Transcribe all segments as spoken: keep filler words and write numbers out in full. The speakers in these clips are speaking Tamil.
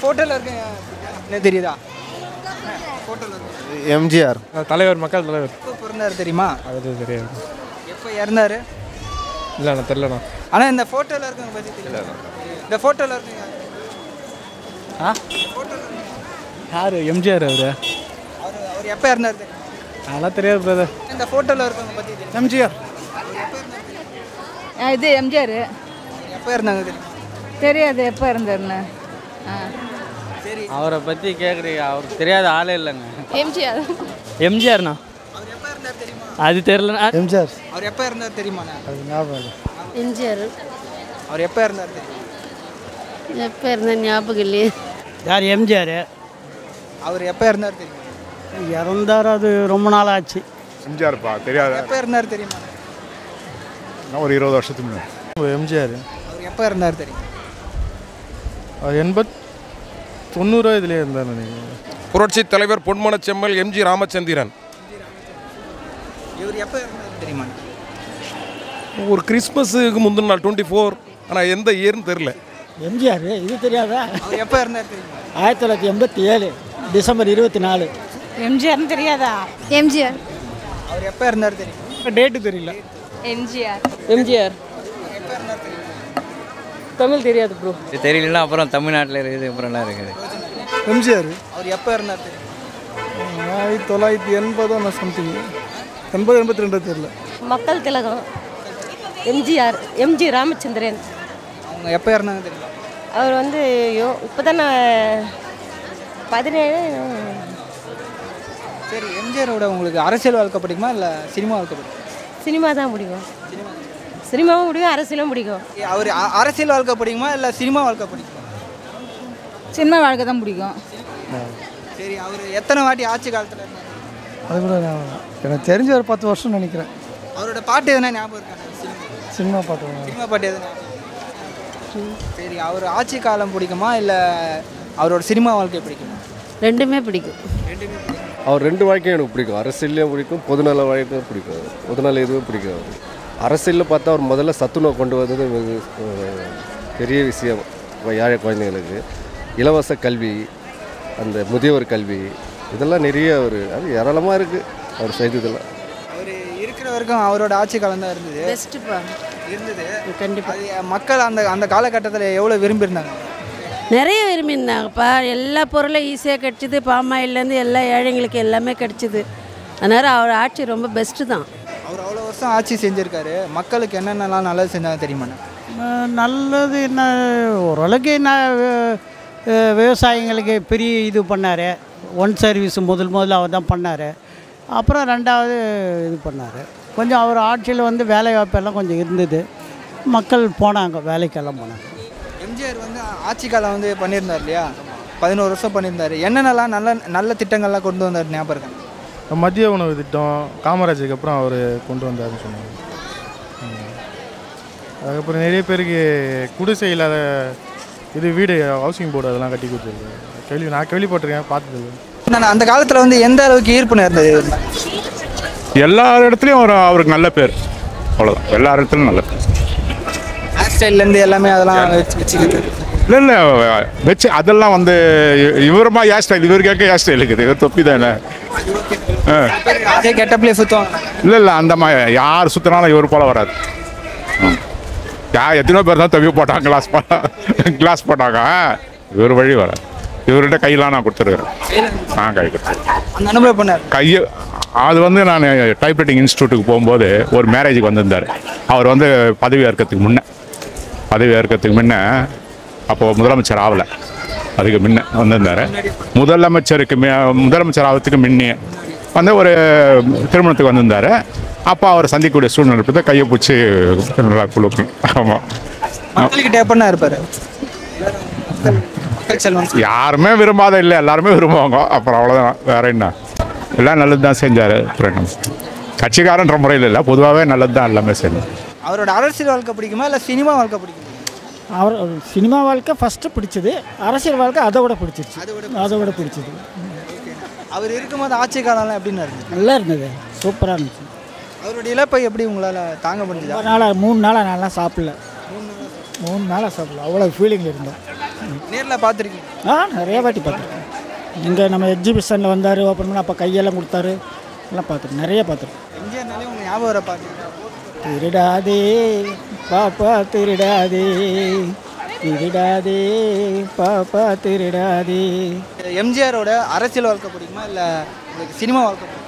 ஃபோட்டோல இருக்கு என்ன தெரியுதா? ஃபோட்டோல இருக்கு எம் ஜி ஆர் தலைவர், மக்கள் தலைவர். எப்போ பிறந்தார் தெரியுமா? அது தெரியாது. எப்போ இறந்தாரு? இல்லைண்ணா தெரியலண்ணா. ஆனால் இந்த ஃபோட்டோல இருக்குங்க பற்றி தெரியலண்ணா. இந்த ஃபோட்டோல இருக்குங்க. ஆ ஃபோட்டோல யார்? எம் ஜி ஆர் அவரு. அவர் அவர் எப்போ இறந்தார் தெரியுமா? அதெல்லாம் தெரியாது பிரதர். இந்த ஃபோட்டோல இருக்குங்க பற்றி தெரியும். எம் ஜி ஆர் இது எம் ஜி ஆர் எப்போ இறந்தாங்க தெரியும்? தெரியாது எப்போ இறந்தாருண்ணா. அவரை பற்றி கேட்குறீங்க, அவருக்கு தெரியாத ஆளே இல்லைங்க. M G R M G ஆர்ண்ணா அவர் எப்போ இருந்தார் தெரியுமா? அது தெரியலண்ணா. எம் ஜி ஆர் அவர் எப்போ இருந்தார் தெரியுமாண்ணா? அது ஞாபகம். எம் ஜி ஆர் அவர் எப்போ இருந்தார் தெரியுமா? எப்போ இருந்தார் ஞாபகம் இல்லையே. யார்? எம் ஜி ஆர் அவர் எப்போ இருந்தார் தெரியுமா? இறந்தார் அது ரொம்ப நாள் ஆச்சு. எம் ஜி ஆர்ப்பா தெரியாது. எப்போ இருந்தார் தெரியுமா? நான் ஒரு இருபது வருஷத்துக்கு முன்னாடி. எம் ஜி ஆர் அவர் எப்போ இருந்தார் தெரியுமா? அவர் எண்பத் தொண்ணூறு இதில் இருந்தார் நினைக்கிறேன். புரட்சி தலைவர் பொன்மன செம்மல் எம் ஜி ராமச்சந்திரன். இவர் எப்போ இருந்தார் தெரியுமா? ஒரு கிறிஸ்மஸுக்கு முந்தின நாள் டுவெண்ட்டி ஃபோர். ஆனால் எந்த இயர்னு தெரில. எம் ஜி ஆர் இது தெரியாதா? அவர் எப்போ இருந்தார் தெரியுமா? ஆயிரத்தி தொள்ளாயிரத்தி எண்பத்தி ஏழு டிசம்பர் இருபத்தி நாலு. எம் ஜி ஆர்னு தெரியாதா? எம் ஜி ஆர் அவர் எப்போ இருந்தார் தெரியுமா? டேட்டு தெரியல. M G R M G R எப்போ இருந்தார் தெரியுமா? தமிழ் தெரியாது ப்ரோ. தெரியலன்னா அப்புறம் தமிழ்நாட்டில் இருக்குது அப்புறம் இருக்குது. எம் ஜி ஆர் அவர் எப்போ இருந்தார் தெரியும்? ஆயிரத்தி தொள்ளாயிரத்தி எண்பதோ நான் சம்திங். எண்பது எண்பத்தி ரெண்டு தெரியல. மக்கள் திலகம் M G R M G Ramachandran. அவங்க எப்போ இருந்தாங்க தெரியும்? அவர் வந்து ஐயோ இப்போ தான் நான் பதினேழு. சரி எம் ஜி ஆரோட உங்களுக்கு அரசியல் வாழ்க்கை பிடிக்குமா இல்லை சினிமா வாழ்க்கை பிடிக்குமா? சினிமா தான் பிடிக்கும். சினிமாவும் பிடிக்கும் அரசியலும் பிடிக்கும். அவர் அரசியல் வாழ்க்கை பிடிக்குமா இல்லை சினிமா வாழ்க்கை பிடிக்குமா? சினிமா வாழ்க்கை தான் பிடிக்கும். சரி அவர் எத்தனை வாட்டி ஆட்சி காலத்தில் இருந்தார்? அது கூட எனக்கு தெரிஞ்ச ஒரு பத்து வருஷம் நினைக்கிறேன். அவரோட பாட்டு எதுனா ஞாபகம் இருக்கா? சினிமா பாட்டு. சினிமா பாட்டு எதுனா? சரி அவர் ஆட்சி காலம் பிடிக்குமா இல்லை அவரோட சினிமா வாழ்க்கை பிடிக்குமா? ரெண்டுமே பிடிக்கும். ரெண்டுமே பிடிக்கும். அவர் ரெண்டு வாழ்க்கையும் எனக்கு பிடிக்கும். அரசியலையும் பிடிக்கும், பொதுநல வாழ்க்கையும் பிடிக்கும். பொதுநல இதுவும் பிடிக்கும். அவர் அரசியலில் பார்த்தா அவர் முதல்ல சத்துணவு கொண்டு வந்தது பெரிய விஷயம். ஏழை குழந்தைங்களுக்கு இலவச கல்வி, அந்த முதியோர் கல்வி, இதெல்லாம் நிறைய ஒரு அது ஏராளமாக இருக்குது அவர் செய்ததெல்லாம். அவர் இருக்கிற வரைக்கும் அவரோட ஆட்சி காலம் தான் இருந்தது. பெஸ்ட்டுப்பா இருந்தது கண்டிப்பாக. மக்கள் அந்த அந்த காலகட்டத்தில் எவ்வளோ விரும்பியிருந்தாங்க? நிறைய விரும்பியிருந்தாங்கப்பா. எல்லா பொருளும் ஈஸியாக கிடச்சிது. பாமாயிலேருந்து எல்லா ஏழைங்களுக்கு எல்லாமே கிடச்சிது. அதனால் அவர் ஆட்சி ரொம்ப பெஸ்ட்டு தான். அவர் அவ்வளோ வருஷம் ஆட்சி செஞ்சுருக்காரு. மக்களுக்கு என்னென்னலாம் நல்லது செஞ்சாங்க தெரியுமாண்ணா? நல்லது என்ன ஓரளவுக்கு என்ன விவசாயிங்களுக்கு பெரிய இது பண்ணார். ஒன் சர்வீஸ் முதல் முதல்ல அவர் தான் பண்ணார். அப்புறம் ரெண்டாவது இது பண்ணார். கொஞ்சம் அவர் ஆட்சியில் வந்து வேலை வாய்ப்பெல்லாம் கொஞ்சம் இருந்தது. மக்கள் போனாங்க, வேலைக்கெல்லாம் போனாங்க. எம் ஜி ஆர் வந்து ஆட்சி காலம் வந்து பண்ணியிருந்தார் இல்லையா? பதினோரு வருஷம் பண்ணியிருந்தார். என்னென்னலாம் நல்ல நல்ல திட்டங்கள்லாம் கொண்டு வந்தார் ஞாபகம்? மதிய உணவு திட்டம் காமராஜருக்கு அப்புறம் அவர் கொண்டு வந்தார்னு சொன்னாங்க. அதுக்கப்புறம் நிறைய பேருக்கு குடிசை இல்லாத இது வீடு, ஹவுசிங் போர்டு அதெல்லாம் கட்டி கொடுத்துருக்காரு. கேள்வி நான் கேள்விப்பட்டிருக்கேன், பார்த்தது. அந்த காலத்தில் வந்து எந்த அளவுக்கு ஈர்ப்பு நேர்ந்தது? எல்லா இடத்துலையும் ஒரு அவருக்கு நல்ல பேர், அவ்வளோதான். எல்லா இடத்துலையும் நல்ல பேர். ஹேர் ஸ்டைல்லேருந்து எல்லாமே அதெல்லாம் வச்சுக்கிட்டு இல்லை இல்லை வச்சு அதெல்லாம் வந்து இவரமா ஹேர் ஸ்டைல். இவர் கேட்க ஹேர் ஸ்டைல் இருக்குது. இவர் தொப்பி தான் கெட்டப்லேயே சுத்தம். இல்லை இல்லை அந்த மாதிரி யார் சுற்றினாலும் இவர் போல் வராது. யார் எத்தனையோ பேர் தான் தொப்பி போட்டாங்க, கிளாஸ் போட்டா கிளாஸ் போட்டாங்க. இவர் வழி வராது. இவர்கிட்ட கையெல்லாம் நான் கொடுத்துருக்குறேன். நான் கை கொடுத்துருக்கேன் கையை. அது வந்து நான் டைப்ரைட்டிங் இன்ஸ்டியூட்டுக்கு போகும்போது ஒரு மேரேஜுக்கு வந்திருந்தார். அவர் வந்து பதவி ஏற்கிறதுக்கு முன்னே பதவி ஏற்கிறதுக்கு முன்னே அப்போது முதலமைச்சர் ஆகலை. அதுக்கு முன்னே வந்திருந்தார். முதலமைச்சருக்கு மி முதலமைச்சர் ஆகிறதுக்கு முன்னே வந்து ஒரு திருமணத்துக்கு வந்திருந்தார். அப்போ அவரை சந்திக்கக்கூடிய சூழ்நிலை தான் கையை பிடிச்சி நல்லா குழுக்கும். ஆமாம் மக்கள்கிட்ட இருப்பார். யாருமே விரும்பாத இல்லை, எல்லாருமே விரும்புவாங்க. அப்புறம் அவ்வளோதான், வேற என்ன? எல்லாம் நல்லது தான் செஞ்சார். அப்புறம் கட்சிக்காரன்ற முறையில் இல்லை, பொதுவாகவே நல்லது தான் எல்லாமே செய்யணும். அவரோட அரசியல் வாழ்க்கை பிடிக்குமா இல்லை சினிமா வாழ்க்கை பிடிக்குமா? அவர் சினிமா வாழ்க்கை ஃபஸ்ட்டு பிடிச்சது, அரசியல் வாழ்க்கை அதை விட பிடிச்சிருச்சு. அதை விட பிடிச்சது அவர் இருக்கும்போது ஆட்சி காலம்லாம் எப்படின்னு இருந்தது? நல்லா இருந்தது, சூப்பராக இருந்துச்சு. அவருடைய இழப்பை எப்படி உங்களால் தாங்க முடிஞ்சது? நாளாக மூணு நாளாக நல்லா சாப்பிடல. மூணு நாளாக சாப்பிடல, அவ்வளோ ஃபீலிங் இருந்தேன். நேரில் பார்த்துருக்கீங்க? ஆ, நிறைய வாட்டி பார்த்துருக்கேன். இங்கே நம்ம எக்ஸிபிஷனில் வந்தார், அப்புறமா அப்போ கையெல்லாம் கொடுத்தாரு, எல்லாம் பார்த்துருக்கேன், நிறைய பார்த்துருக்கேன். எம்ஜிஆர்னாலே உங்கள் ஞாபகம் பார்த்துருக்கேன். திருடாதே பாப்பா திருடாதே, திருடாதே பாப்பா திருடாதே. எம்ஜிஆரோட அரசியல் வாழ்க்கை பிடிக்குமா இல்லை சினிமா வாழ்க்கை பிடிக்குமா?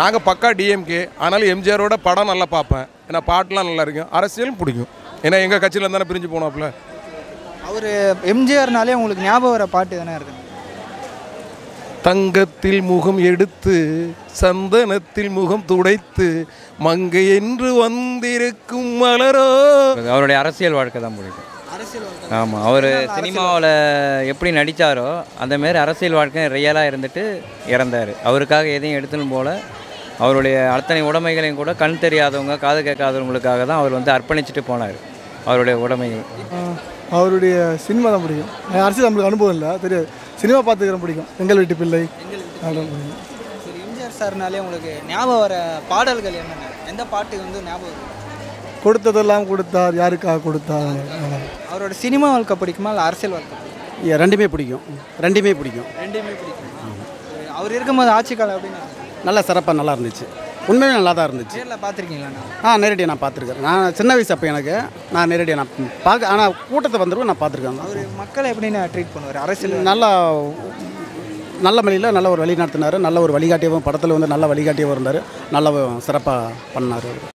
நாங்கள் பக்கா டிஎம்கே, ஆனாலும் எம்ஜிஆரோட படம் நல்லா பார்ப்பேன், ஏன்னா பாட்டெலாம் நல்லா இருக்கும், அரசியலும் பிடிக்கும், ஏன்னா எங்கள் கட்சியில் தானே பிரிஞ்சு போனோம்ல. அவர் எம்ஜிஆர்னாலே உங்களுக்கு ஞாபகம் வர பாட்டு தானே இருக்கு? தங்கத்தில் முகம் எடுத்து சந்தனத்தில் முகம் துடைத்து மங்கை என்று வந்திருக்கும் மலரோ. அவருடைய அரசியல் வாழ்க்கை தான் பிடிக்கும். ஆமாம், அவர் சினிமாவில் எப்படி நடித்தாரோ அந்தமாரி அரசியல் வாழ்க்கை ரியலாக இருந்துட்டு இறந்தார். அவருக்காக எதையும் எடுத்துன்னு போல, அவருடைய அத்தனை உடைமைகளையும் கூட கண் தெரியாதவங்க காது கேட்காதவங்களுக்காக தான் அவர் வந்து அர்ப்பணிச்சுட்டு போனார் அவருடைய உடைமைகள். அவருடைய சினிமா தான் பிடிக்கும். அரசியல் நம்மளுக்கு அனுபவம் இல்லை, தெரியாது, சினிமா பார்த்துக்கிற பிடிக்கும். எங்கள் வீட்டு பிள்ளை பிடிக்கும். எம்ஜிஆர் சார்னாலே உங்களுக்கு ஞாபகம் வர பாடல்கள் என்னென்ன, எந்த பாட்டு வந்து ஞாபகம்? கொடுத்ததெல்லாம் கொடுத்தார், யாருக்காக கொடுத்தார். அவரோட சினிமா வாழ்க்கை பிடிக்குமா இல்லை அரசியல் வாழ்க்கை? ரெண்டுமே பிடிக்கும், ரெண்டுமே பிடிக்கும், ரெண்டுமே பிடிக்கும். அவர் இருக்கும்போது ஆட்சி காலம் அப்படின்னா நல்லா சிறப்பாக நல்லா இருந்துச்சு, உண்மையிலே நல்லா தான் இருந்துச்சு. நேரில் பார்த்துருக்கீங்களா? ஆ, நேரடியாக நான் பார்த்துருக்கேன். நான் சின்ன வயசு அப்போ எனக்கு நான் நேரடியாக நான் பார்க்க, ஆனால் கூட்டத்தை வந்துடுவோம் நான் பார்த்துருக்கேன். அவர் மக்களை எப்படின்னு ட்ரீட் பண்ணுவார்? அரசியல் நல்லா நல்ல வழியில் நல்ல ஒரு வழி நடத்தினார், நல்ல ஒரு வழிகாட்டியவும் படத்தில் வந்து நல்ல வழிகாட்டியவும் இருந்தார், நல்லா சிறப்பாக பண்ணார் அவர்.